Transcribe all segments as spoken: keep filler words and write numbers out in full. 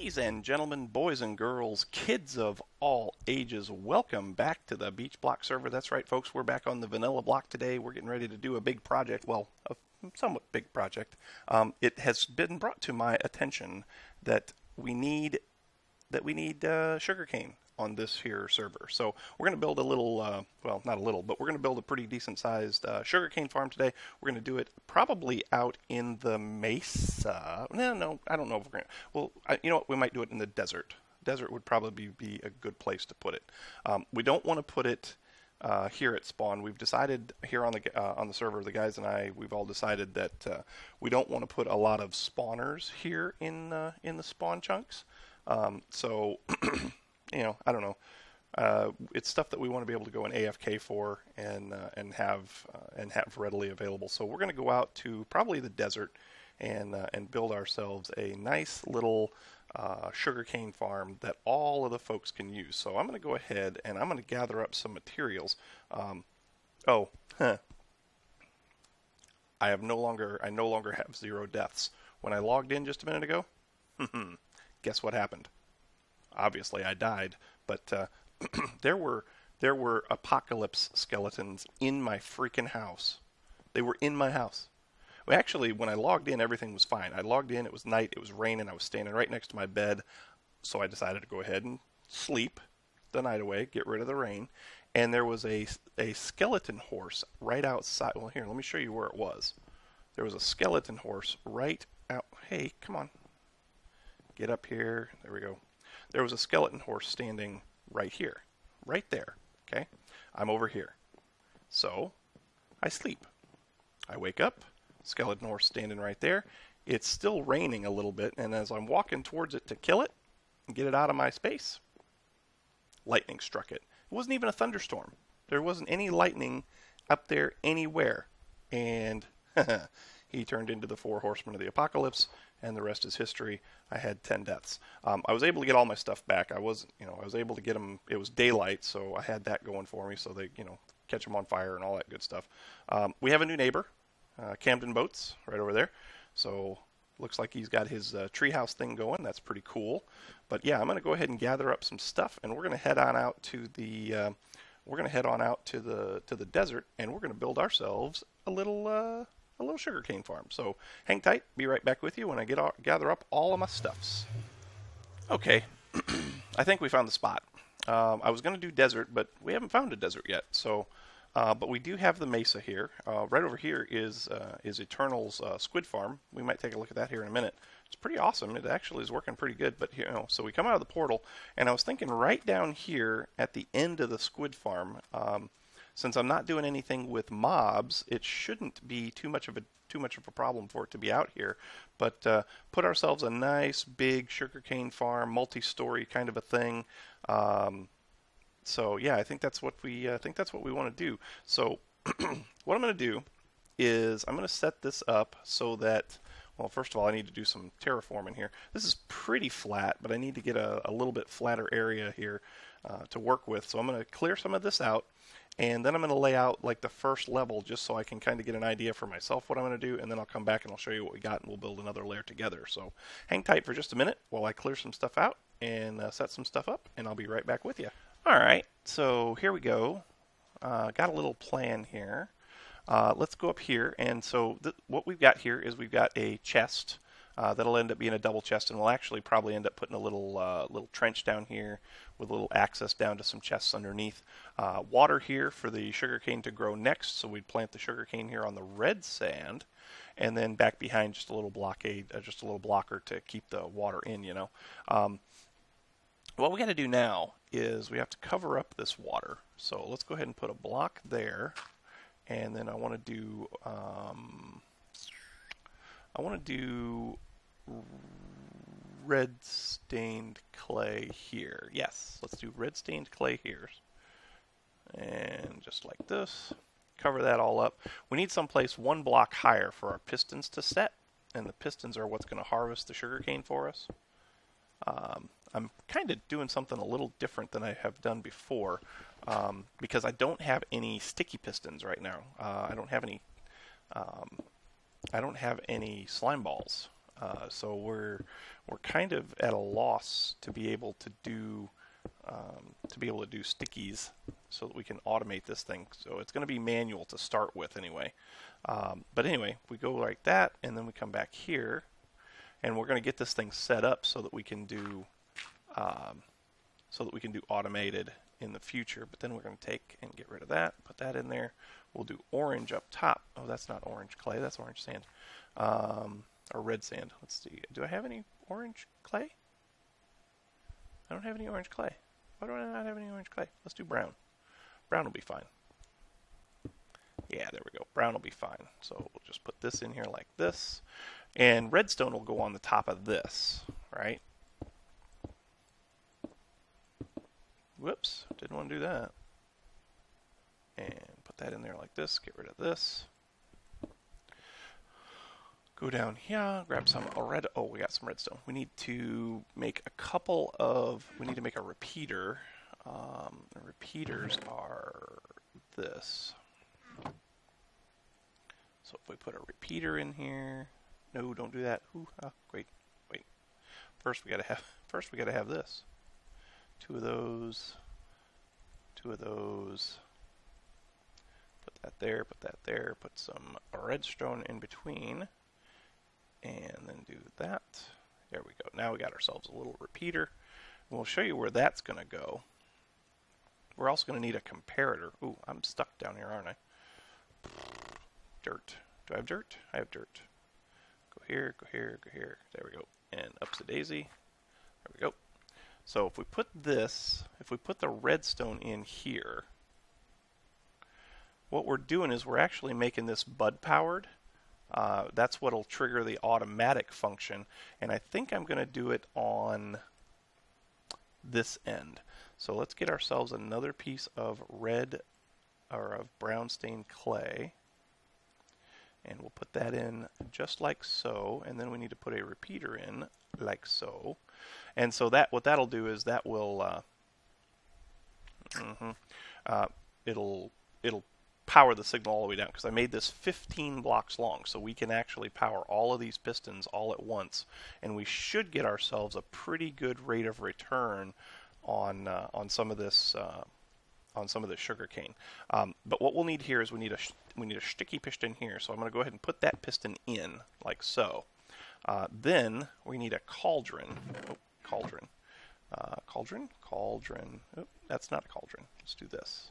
Ladies and gentlemen, boys and girls, kids of all ages, welcome back to the Beach Block server. That's right, folks, we're back on the Vanilla Block today. We're getting ready to do a big project, well, a somewhat big project. Um, it has been brought to my attention that we need that we need uh, sugarcane on this here server. So we're going to build a little, uh, well, not a little, but we're going to build a pretty decent-sized uh, sugarcane farm today. We're going to do it probably out in the mesa. No, no, I don't know if we're going to. Well, I, you know what? We might do it in the desert. Desert would probably be a good place to put it. Um, we don't want to put it uh, here at spawn. We've decided here on the uh, on the server, the guys and I, we've all decided that uh, we don't want to put a lot of spawners here in uh, in the spawn chunks. Um, so, you know, I don't know. Uh, it's stuff that we want to be able to go in A F K for and uh, and have uh, and have readily available. So we're going to go out to probably the desert and uh, and build ourselves a nice little uh, sugarcane farm that all of the folks can use. So I'm going to go ahead and I'm going to gather up some materials. Um, oh, huh. I have no longer I no longer have zero deaths. When I logged in just a minute ago, guess what happened? Obviously, I died, but uh, there were there were apocalypse skeletons in my freaking house. They were in my house. Well, actually, when I logged in, everything was fine. I logged in, it was night, it was raining, I was standing right next to my bed, so I decided to go ahead and sleep the night away, get rid of the rain, and there was a, a skeleton horse right outside. Well, here, let me show you where it was. There was a skeleton horse right out. Hey, come on. Get up here. There we go. There was a skeleton horse standing right here, right there. Okay, I'm over here. So I sleep. I wake up. Skeleton horse standing right there. It's still raining a little bit, and as I'm walking towards it to kill it and get it out of my space, lightning struck it. It wasn't even a thunderstorm. There wasn't any lightning up there anywhere, and he turned into the four horsemen of the apocalypse, and the rest is history. I had ten deaths. Um, I was able to get all my stuff back. I was, you know, I was able to get them. It was daylight, so I had that going for me. So they, you know, catch them on fire and all that good stuff. Um, we have a new neighbor, uh, Camden Boats, right over there. So looks like he's got his uh, treehouse thing going. That's pretty cool. But yeah, I'm going to go ahead and gather up some stuff, and we're going to head on out to the. Uh, we're going to head on out to the to the desert, and we're going to build ourselves a little. Uh, A little sugarcane farm. So hang tight, be right back with you when I get all, gather up all of my stuffs. Okay, I think we found the spot. Um, I was going to do desert, but we haven't found a desert yet. So, uh, but we do have the mesa here. Uh, right over here is uh, is Eternal's uh, squid farm. We might take a look at that here in a minute. It's pretty awesome. It actually is working pretty good. But you know, so we come out of the portal, and I was thinking right down here at the end of the squid farm. Um, Since I'm not doing anything with mobs, it shouldn't be too much of a too much of a problem for it to be out here. But uh, put ourselves a nice big sugarcane farm, multi-story kind of a thing. Um, so yeah, I think that's what we uh, think that's what we want to do. So what I'm going to do is I'm going to set this up so that. Well, first of all, I need to do some terraforming here. This is pretty flat, but I need to get a, a little bit flatter area here uh, to work with. So I'm going to clear some of this out, and then I'm going to lay out like the first level just so I can kind of get an idea for myself what I'm going to do, and then I'll come back and I'll show you what we got, and we'll build another layer together. So hang tight for just a minute while I clear some stuff out and uh, set some stuff up, and I'll be right back with you. All right, so here we go. Uh, got a little plan here. Uh, let's go up here, and so th what we've got here is we've got a chest uh, that'll end up being a double chest, and we'll actually probably end up putting a little uh, little trench down here with a little access down to some chests underneath. Uh, water here for the sugarcane to grow next, so we'd plant the sugarcane here on the red sand, and then back behind just a little blockade, uh, just a little blocker to keep the water in, you know. Um, what we got to do now is we have to cover up this water, so let's go ahead and put a block there. And then I want to do, um, I want to do red stained clay here. Yes, let's do red stained clay here. And just like this, cover that all up. We need someplace one block higher for our pistons to set. And the pistons are what's going to harvest the sugarcane for us. Um, I'm kind of doing something a little different than I have done before. Um, because I don't have any sticky pistons right now. Uh, I don't have any. Um, I don't have any slime balls. Uh, so we're we're kind of at a loss to be able to do um, to be able to do stickies so that we can automate this thing. So it's going to be manual to start with anyway. Um, but anyway, we go like that, and then we come back here, and we're going to get this thing set up so that we can do um, so that we can do automated in the future. But then we're going to take and get rid of that, put that in there. We'll do orange up top. Oh, that's not orange clay. That's orange sand. Um, or red sand. Let's see. Do I have any orange clay? I don't have any orange clay. Why do I not have any orange clay? Let's do brown. Brown will be fine. Yeah, there we go. Brown will be fine. So we'll just put this in here like this. And redstone will go on the top of this, right? Whoops. Didn't want to do that. And put that in there like this. Get rid of this. Go down here, grab some red. Oh, we got some redstone. We need to make a couple of. We need to make a repeater. Um, the repeaters are this. So if we put a repeater in here, no, don't do that. Ooh, ah, wait, wait. First we gotta have. First we gotta have this. Two of those. Two of those. Put that there. Put that there. Put some redstone in between. And then do that. There we go. Now we got ourselves a little repeater. And we'll show you where that's going to go. We're also going to need a comparator. Ooh, I'm stuck down here, aren't I? Dirt. Do I have dirt? I have dirt. Go here, go here, go here. There we go. And up's a daisy. There we go. So if we put this, if we put the redstone in here, what we're doing is we're actually making this bud powered. Uh, that's what'll trigger the automatic function, and I think I'm going to do it on this end. So let's get ourselves another piece of red or of brown stained clay, and we'll put that in just like so. And then we need to put a repeater in like so. And so that what that'll do is that will uh, mm-hmm, uh, it'll it'll. power the signal all the way down, because I made this fifteen blocks long, so we can actually power all of these pistons all at once, and we should get ourselves a pretty good rate of return on uh, on some of this uh, on some of the sugarcane. Um, but what we'll need here is we need a we need a sticky piston here, so I'm going to go ahead and put that piston in like so. Uh, then we need a cauldron, oh, cauldron, uh, cauldron, cauldron. Oh, that's not a cauldron. Let's do this.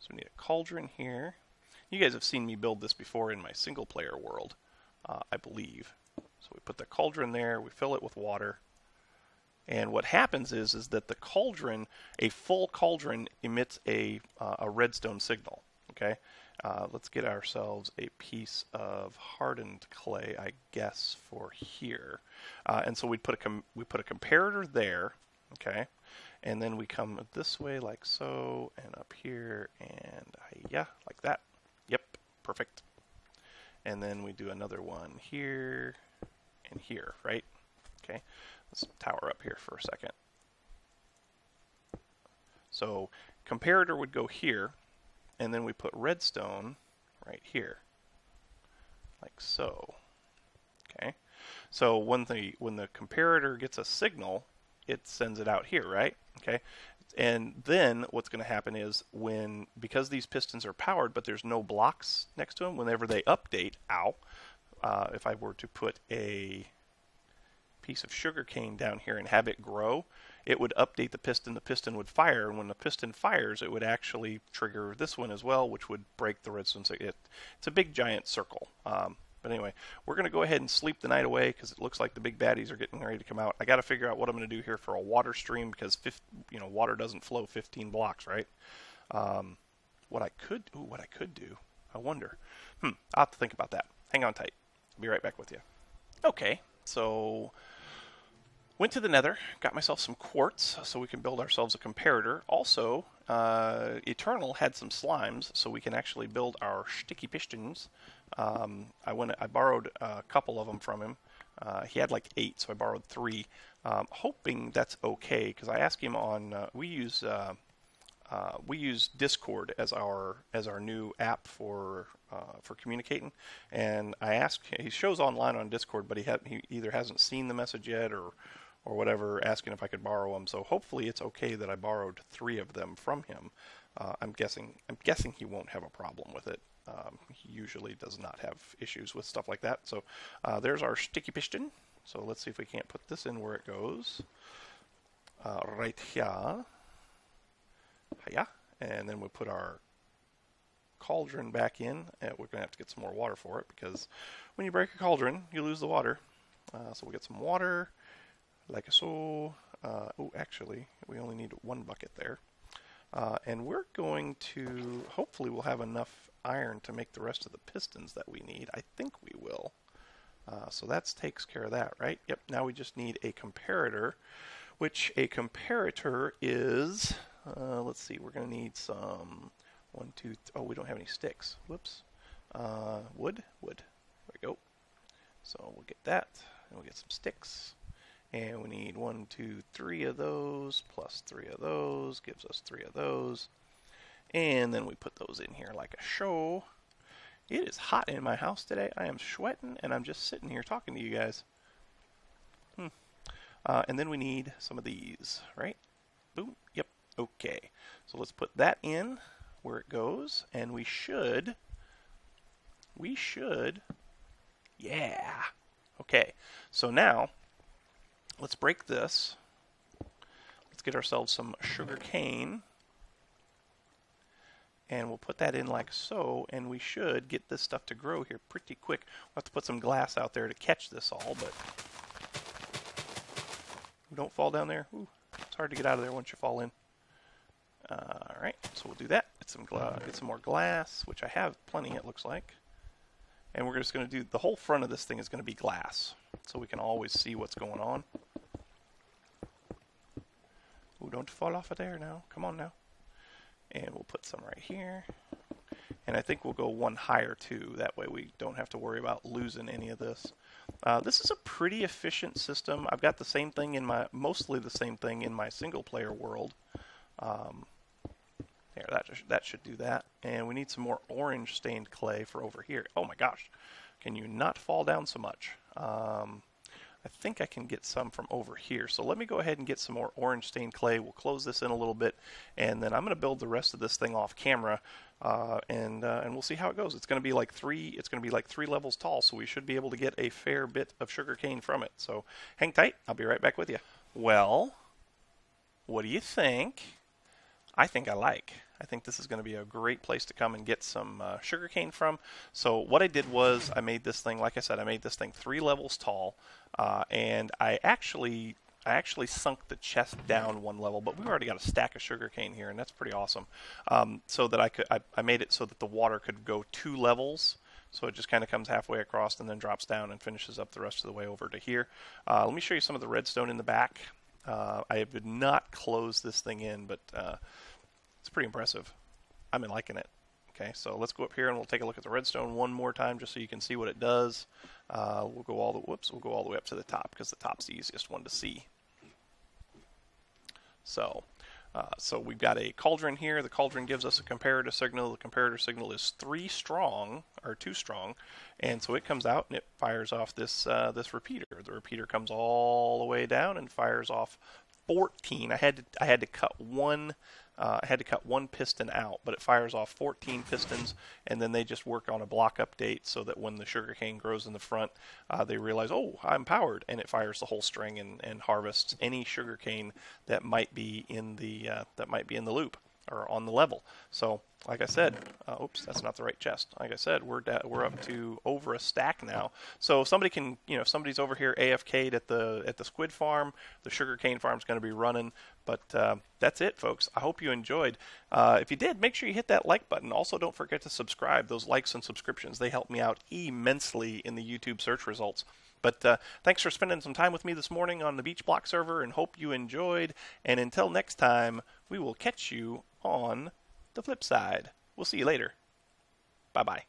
So we need a cauldron here. You guys have seen me build this before in my single player world, uh, I believe. So we put the cauldron there, we fill it with water. And what happens is, is that the cauldron, a full cauldron, emits a, uh, a redstone signal. Okay, uh, let's get ourselves a piece of hardened clay, I guess, for here. Uh, and so we put a com we put a comparator there. Okay, and then we come this way like so, and up here, and yeah, like that. Yep, perfect. And then we do another one here and here, right? Okay, let's tower up here for a second. So comparator would go here, and then we put redstone right here, like so. Okay, so when the, when the comparator gets a signal, it sends it out here, right? Okay, and then what's going to happen is when, because these pistons are powered, but there's no blocks next to them, whenever they update, ow, uh, if I were to put a piece of sugar cane down here and have it grow, it would update the piston, the piston would fire, and when the piston fires, it would actually trigger this one as well, which would break the redstone. So it, it's a big giant circle. Um, But anyway, we're going to go ahead and sleep the night away because it looks like the big baddies are getting ready to come out. I got to figure out what I'm going to do here for a water stream because, you know, water doesn't flow fifteen blocks, right? Um, what I could, ooh, what I could do, I wonder. Hmm, I'll have to think about that. Hang on tight. I'll be right back with you. Okay, so went to the Nether, got myself some quartz so we can build ourselves a comparator. Also, uh, Eternal had some slimes, so we can actually build our sticky pistons. Um, I went. I borrowed a couple of them from him. Uh, he had like eight, so I borrowed three, um, hoping that's okay. Because I asked him on. Uh, we use uh, uh, we use Discord as our as our new app for uh, for communicating. And I asked, he shows online on Discord, but he ha he either hasn't seen the message yet or or whatever, asking if I could borrow them. So hopefully it's okay that I borrowed three of them from him. Uh, I'm guessing I'm guessing he won't have a problem with it. Um, he usually does not have issues with stuff like that. So uh, there's our sticky piston. So let's see if we can't put this in where it goes. Uh, right here. Yeah. And then we'll put our cauldron back in. And we're going to have to get some more water for it, because when you break a cauldron, you lose the water. Uh, so we'll get some water, like so. Uh, oh, actually, we only need one bucket there. Uh, and we're going to, hopefully we'll have enough iron to make the rest of the pistons that we need. I think we will. Uh, so that takes care of that, right? Yep, now we just need a comparator, which a comparator is, uh, let's see, we're going to need some, one, two, th oh, we don't have any sticks. Whoops. Uh, wood, wood. There we go. So we'll get that, and we'll get some sticks. And we need one, two, three of those, plus three of those, gives us three of those. And then we put those in here like a show. It is hot in my house today. I am sweating, and I'm just sitting here talking to you guys. Hmm. Uh, and then we need some of these, right? Boom. Yep. Okay. So let's put that in where it goes, and we should, we should, yeah. Okay. So now, let's break this. Let's get ourselves some sugar cane. And we'll put that in like so, and we should get this stuff to grow here pretty quick. We'll have to put some glass out there to catch this all, but don't fall down there. Ooh, it's hard to get out of there once you fall in. Uh, all right, so we'll do that. Get some, gla get some more glass, which I have plenty, it looks like. And we're just going to do, the whole front of this thing is going to be glass, so we can always see what's going on. Ooh, don't fall off of there now. Come on now. And we'll put some right here. And I think we'll go one higher too. That way we don't have to worry about losing any of this. Uh, this is a pretty efficient system. I've got the same thing in my, mostly the same thing in my single player world. Um, there, that, that should do that. And we need some more orange stained clay for over here. Oh my gosh. Can you not fall down so much? Um, I think I can get some from over here. So let me go ahead and get some more orange stained clay. We'll close this in a little bit, and then I'm going to build the rest of this thing off camera, uh, and uh, and we'll see how it goes. It's going to be like three. It's going to be like three levels tall, so we should be able to get a fair bit of sugarcane from it. So hang tight. I'll be right back with you. Well, what do you think? I think I like. I think this is going to be a great place to come and get some uh, sugarcane from. So what I did was I made this thing, like I said, I made this thing three levels tall, uh, and I actually I actually sunk the chest down one level, but we've already got a stack of sugarcane here, and that's pretty awesome. Um, so that I could I, I made it so that the water could go two levels. So it just kind of comes halfway across and then drops down and finishes up the rest of the way over to here. Uh, let me show you some of the redstone in the back. Uh, I did not close this thing in, but uh, it's pretty impressive. I've been liking it. Okay, so let's go up here and we'll take a look at the redstone one more time just so you can see what it does. Uh, we'll go all the whoops, we'll go all the way up to the top because the top's the easiest one to see. So, uh, so we've got a cauldron here. The cauldron gives us a comparator signal. The comparator signal is three strong or two strong, and so it comes out and it fires off this uh, this repeater. The repeater comes all the way down and fires off fourteen. I had to I had to cut one. Uh, I had to cut one piston out, but it fires off fourteen pistons, and then they just work on a block update so that when the sugarcane grows in the front, uh, they realize, oh, I'm powered, and it fires the whole string and, and harvests any sugarcane that might be in the uh, that might be in the loop or on the level. So, like I said, uh, oops, that's not the right chest. Like I said, we're we're up to over a stack now. So if somebody can, you know, if somebody's over here A F K'd at the at the squid farm, the sugarcane farm's going to be running. But uh, that's it, folks. I hope you enjoyed. Uh, if you did, make sure you hit that like button. Also, don't forget to subscribe. Those likes and subscriptions, they help me out immensely in the YouTube search results. But uh, thanks for spending some time with me this morning on the Beach Block server, and hope you enjoyed. And until next time, we will catch you on the flip side. We'll see you later. Bye-bye.